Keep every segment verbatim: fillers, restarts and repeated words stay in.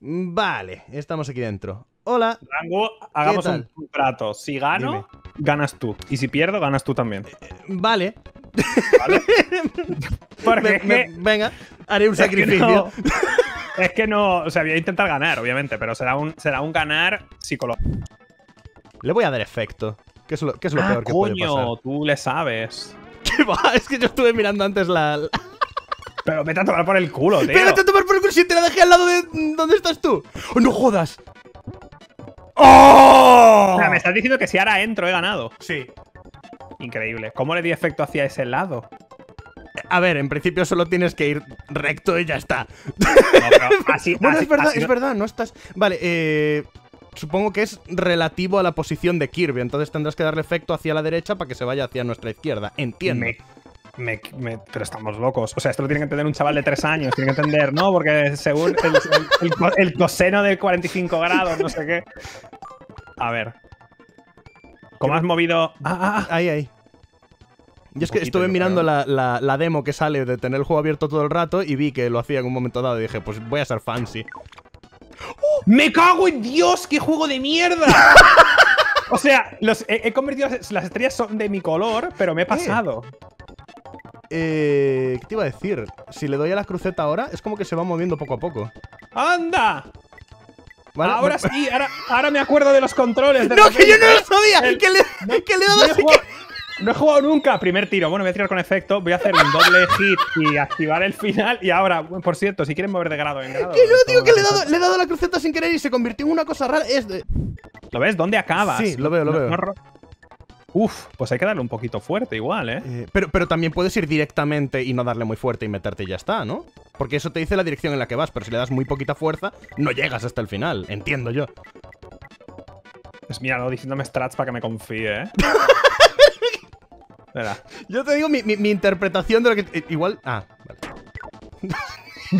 Vale, estamos aquí dentro. Hola. Rangu, hagamos un trato. Si gano, Dime. ganas tú. Y si pierdo, ganas tú también. Eh, vale. ¿Vale? Porque me, me, venga, haré un es sacrificio. Que no, es que no... O sea, voy a intentar ganar, obviamente, pero será un, será un ganar psicológico. Le voy a dar efecto. ¿Qué es lo, qué es lo ah, peor coño, que puede pasar? Coño, tú le sabes. ¿Qué va? Es que yo estuve mirando antes la... la... Pero vete a tomar por el culo, tío. Pero vete a tomar por el culo si te la dejé al lado de... ¿Dónde estás tú? ¡Oh, no jodas! ¡Oh! O sea, me estás diciendo que si ahora entro he ganado. Sí. Increíble. ¿Cómo le di efecto hacia ese lado? A ver, en principio solo tienes que ir recto y ya está. No, pero así, bueno, así, es verdad, así no... es verdad, no estás... Vale, eh... supongo que es relativo a la posición de Kirby, entonces tendrás que darle efecto hacia la derecha para que se vaya hacia nuestra izquierda. Entiendo. Me, me, me, pero estamos locos. O sea, esto lo tiene que entender un chaval de tres años. Tiene que entender, ¿no? Porque según el, el, el, el coseno de cuarenta y cinco grados, no sé qué. A ver. ¿Cómo has movido? Ah, ah, ahí, ahí. Yo es que estuve mirando la, la, la demo que sale de tener el juego abierto todo el rato y vi que lo hacía en un momento dado y dije, pues voy a ser fancy. ¡Oh! ¡Me cago en Dios! ¡Qué juego de mierda! O sea, los, he, he convertido... Las estrellas son de mi color, pero me he pasado. Eh, ¿Qué te iba a decir? Si le doy a la cruceta ahora, es como que se va moviendo poco a poco. ¡Anda! ¿Vale? Ahora sí, ahora, ahora me acuerdo de los controles. De ¡No, repente. que yo no lo sabía! El, que le, no, que le he dado no, he jugado, que... no he jugado nunca. Primer tiro. Bueno, voy a tirar con efecto. Voy a hacer un doble hit y activar el final. Y ahora, por cierto, si quieren mover de grado en grado. Que yo digo que le he, dado, le he dado la cruceta sin querer y se convirtió en una cosa rara. Es de... ¿Lo ves? ¿Dónde acabas? Sí, lo veo, lo no, veo. No... Uf, pues hay que darle un poquito fuerte igual, ¿eh? eh pero, pero también puedes ir directamente y no darle muy fuerte y meterte y ya está, ¿no? Porque eso te dice la dirección en la que vas, pero si le das muy poquita fuerza, no llegas hasta el final, entiendo yo. Pues míralo diciéndome strats para que me confíe, ¿eh? Espera. Yo te digo mi, mi, mi interpretación de lo que... Eh, igual... Ah, vale.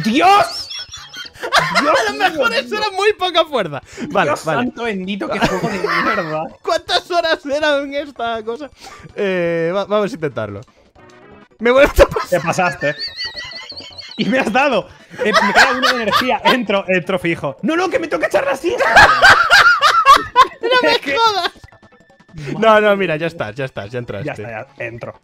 ¡Dios! Dios, a lo mejor eso era muy poca fuerza. Vale, Dios vale. santo bendito, que juego de mierda. ¿Cuántas horas eran esta cosa? Eh, va, vamos a intentarlo. Me vuelves a pasar. Te pasaste. Y me has dado. Eh, me cae una energía. Entro, entro fijo. No, no, que me toca echar la silla. No me que... jodas. No, no, mira, ya estás, ya estás, ya entraste. Ya está, ya entro.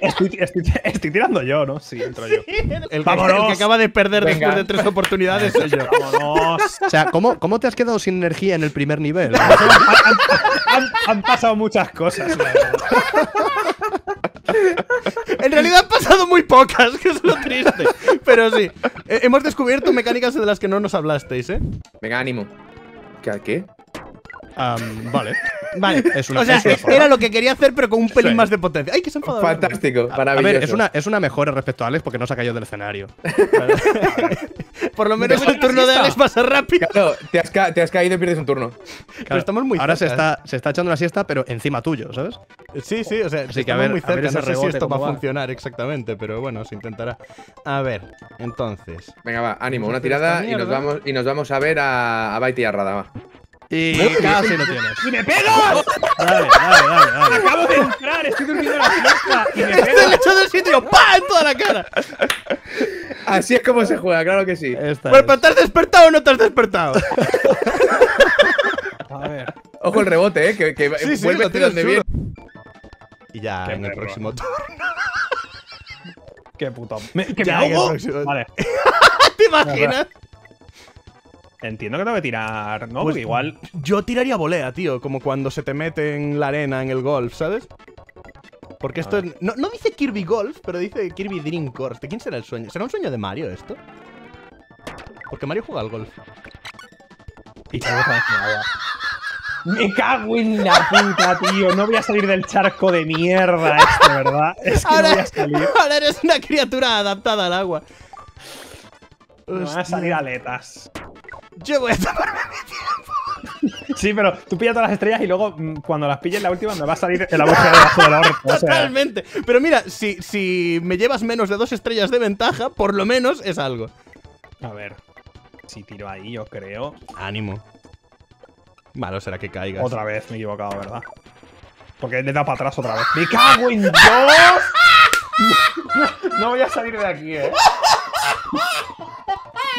Estoy, estoy, estoy tirando yo, ¿no? Sí, entro sí, yo. El que, el que acaba de perder Venga. después de tres oportunidades soy yo. ¡Vámonos! O sea, ¿cómo, ¿cómo te has quedado sin energía en el primer nivel? han, han, han, han pasado muchas cosas, la verdad. En realidad han pasado muy pocas, que es lo triste. Pero sí, hemos descubierto mecánicas de las que no nos hablasteis, ¿eh? Venga, ánimo. ¿Qué? ¿A qué? Um, vale. Vale, es una, o sea, es una era lo que quería hacer, pero con un pelín sí. más de potencia. ¡Ay, que se ha enfadado! Fantástico, maravilloso. A ver, es una, es una mejora respecto a Alex porque no se ha caído del escenario. Por lo menos el turno de Alex pasa rápido. Claro, te has, ca te has caído y pierdes un turno. Claro, pero estamos muy ahora cerca, se, está, ¿eh? se está echando una siesta, pero encima tuyo, ¿sabes? Sí, sí, o sea, Así que a ver, muy cerca. A ver no sé si esto va a funcionar exactamente, pero bueno, se intentará. A ver, entonces. Venga, va, ánimo, una tirada y nos vamos, y nos vamos a ver a, a Byte y a Radava. Y casi lo tienes. ¡Y me pegas! Dale, dale, dale, dale. Acabo de entrar, estoy durmiendo en la fiesta. Y me pegas. Estoy echando el sitio, ¡pa! En toda la cara. Así es como se juega, claro que sí. Bueno, ¿te has despertado o no te has despertado? A ver. Ojo el rebote, eh. Que, que sí, sí, vuelve a donde viene. Y ya Qué en perro. el próximo turno. Qué puta. Me, que ya me hago. Vale. ¿Te imaginas? Entiendo que tengo que tirar, ¿no? Pues igual. Yo tiraría volea, tío, como cuando se te mete en la arena en el golf, ¿sabes? Porque esto es, no, no dice Kirby Golf, pero dice Kirby Dream Course. ¿De quién será el sueño? ¿Será un sueño de Mario esto? Porque Mario juega al golf. Y me cago en la puta, tío. No voy a salir del charco de mierda este, ¿verdad? Es que ahora, no voy a salir. Ahora eres una criatura adaptada al agua. Me van a salir aletas. Yo voy a tomarme mi tiempo. Sí, pero tú pillas todas las estrellas y luego cuando las pilles la última me va a salir en la boca debajo del orto. Totalmente. O sea. Pero mira, si, si me llevas menos de dos estrellas de ventaja, por lo menos es algo. A ver. Si tiro ahí, yo creo. Ánimo. Malo será que caigas. Otra vez me he equivocado, ¿verdad? Porque le da para atrás otra vez. ¡Me cago en Dios! No voy a salir de aquí, ¿eh?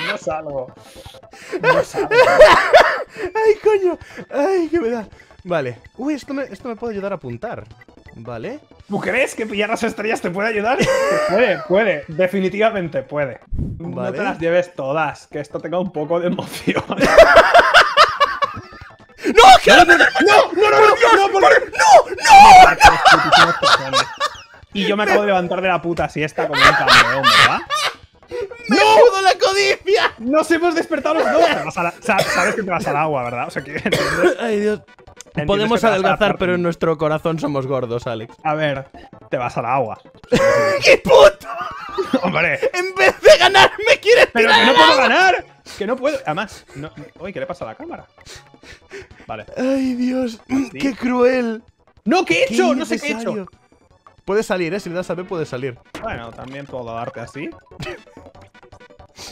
No salgo. No salgo. ¡Ay, coño! ¡Ay, qué me da! Vale. Uy, esto me, esto me puede ayudar a apuntar. Vale. ¿Tú crees que pillar las estrellas te puede ayudar? Puede, puede. Definitivamente puede. Vale. No te las lleves todas. Que esto tenga un poco de emoción. ¡No! ¡Que no, no, no, no, no, no, no, no, no, no! Y yo me acabo de levantar de la puta siesta como un campeón, ¿verdad? ¡Me ayudó la codicia! ¡Nos hemos despertado los dos! Sabes que te vas al agua, ¿verdad? O sea, que... ¡Ay, Dios! Podemos adelgazar, pero en nuestro corazón somos gordos, Alex. A ver, te vas al agua. ¡Qué puto! ¡Hombre! ¡En vez de ganar, me quieres tirar! ¡Pero que no puedo ganar! ¡Que no puedo! Además, no... Uy, ¿qué le pasa a la cámara? Vale. ¡Ay, Dios! ¿Así? ¡Qué cruel! ¡No, qué he hecho! ¡No sé qué he hecho! Puedes salir, ¿eh? Si le das a B, puedes salir. Bueno, también puedo darte así.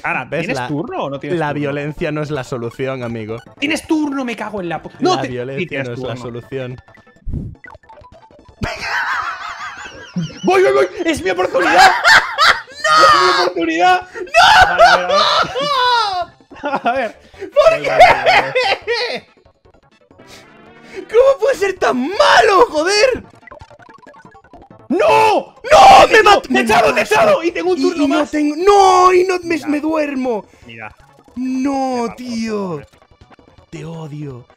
Ahora, ¿ves? ¿Tienes la, turno o no tienes la turno? La violencia no es la solución, amigo. ¡Tienes turno! ¡Me cago en la puta! ¡No, la te... violencia no es turno. La solución! ¡Voy, voy, voy! ¡Es mi oportunidad! ¡No! ¡Es mi oportunidad! ¡No! Vale, a ver, a ver. A ver. ¿Por qué? Vale, vale. ¿Cómo puede ser tan malo, joder? ¡No! ¡No! ¡Me mato! ¡Me echaron! ¡Me echaron! Y tengo un turno y, más. Y no, tengo... ¡No! ¡Y no! Mira, me, ¡Me duermo! Mira. ¡No, tío! Te odio.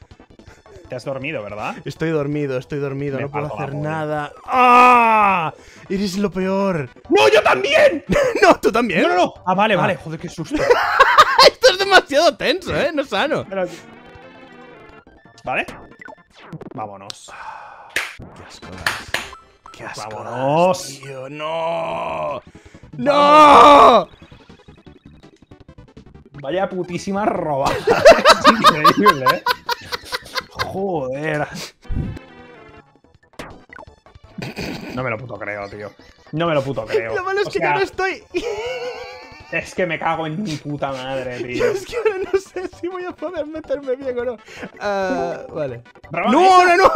Te has dormido, ¿verdad? Estoy dormido, estoy dormido. Me no puedo hacer nada. ¡Ah! Eres lo peor. ¡No, yo también! ¡No, tú también! ¡No, no, no! Ah, vale, vale. Joder, qué susto. Esto es demasiado tenso, ¿eh? No es sano. Pero... Vale. Vámonos. Qué asco. ¡Qué asco! ¡Vámonos! Tío, ¡no! ¡No! Vaya putísima roba. Es increíble, ¿eh? Joder. No me lo puto creo, tío. No me lo puto creo. Lo malo es o que sea, yo no estoy... Es que me cago en mi puta madre, tío. Yo es que ahora no sé si voy a poder meterme bien o no. Uh, vale. ¡Róbala! ¡No, no, no!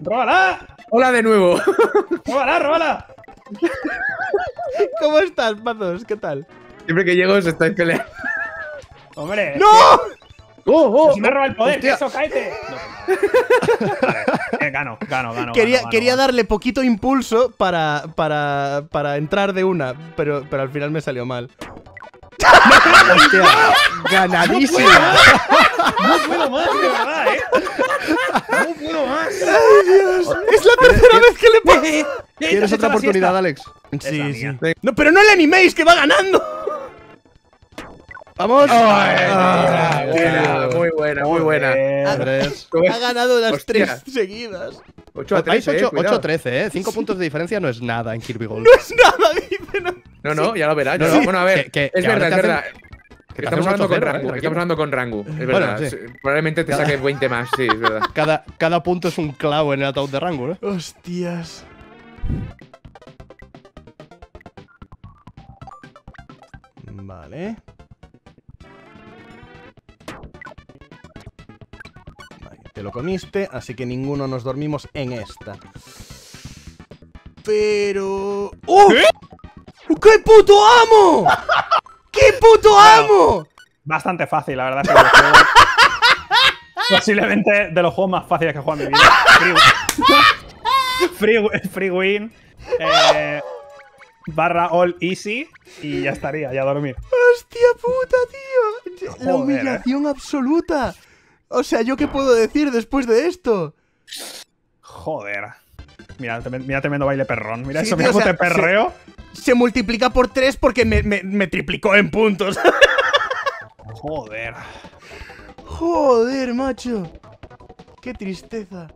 ¡Róbala! ¡Hola de nuevo! ¡Róbala, róbala! ¿Cómo estás, Pazos? ¿Qué tal? Siempre que llego os estáis peleando. ¡Hombre! ¡No! ¡Oh, oh! ¡Si me roba el poder! ¡Hostia! ¡Eso, cállate! No, no. Vale, eh, gano, gano, gano. Quería, gano, quería gano, darle gano. poquito impulso para, para, para entrar de una, pero, pero al final me salió mal. Hostia, ganadísimo. No puedo más, de verdad, eh. No puedo más. Ay, Dios. Es la tercera vez que le pasa. ¿Tienes otra oportunidad, Alex? Sí, sí. No, pero no le animéis, que va ganando. Vamos. Muy buena, muy buena. Ha ganado las tres seguidas. ocho a trece, eh. cinco puntos de diferencia no es nada en Kirby Gold. No es nada, dice, no. No, no, sí. ya lo verás. No, no. Sí. Bueno, a ver, que, que, es que verdad, es verdad. Que estamos, hablando con Rangu, ¿eh? estamos hablando con Rangu, es verdad. Bueno, sí. Probablemente te cada... saques veinte más, sí, es verdad. Cada, cada punto es un clavo en el ataúd de Rangu, ¿eh? Hostias. Vale. Vale. Te lo comiste, así que ninguno nos dormimos en esta. Pero... ¡Oh! ¿Qué? ¡Qué puto amo! ¡Qué puto amo! Bueno, bastante fácil, la verdad. Es que juego, posiblemente de los juegos más fáciles que he jugado en mi vida. Free, free win. Eh, barra all easy. Y ya estaría, ya a dormir. ¡Hostia puta, tío! La Joder, humillación eh. absoluta. O sea, ¿yo qué puedo decir después de esto? Joder. Mira, mira tremendo baile perrón. Mira sí, eso, tío, mira cómo sea, te perreo. Se, se multiplica por tres porque me, me, me triplicó en puntos. Joder. Joder, macho. Qué tristeza.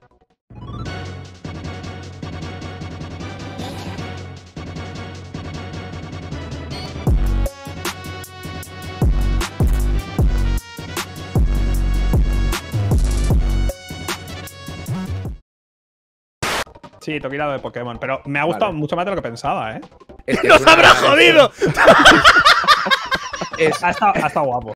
Sí, te he quitado de Pokémon, pero me ha gustado vale. mucho más de lo que pensaba, ¿eh? Es que ¡Nos habrá jodido! es, ha, estado, ha estado guapo.